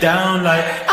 down like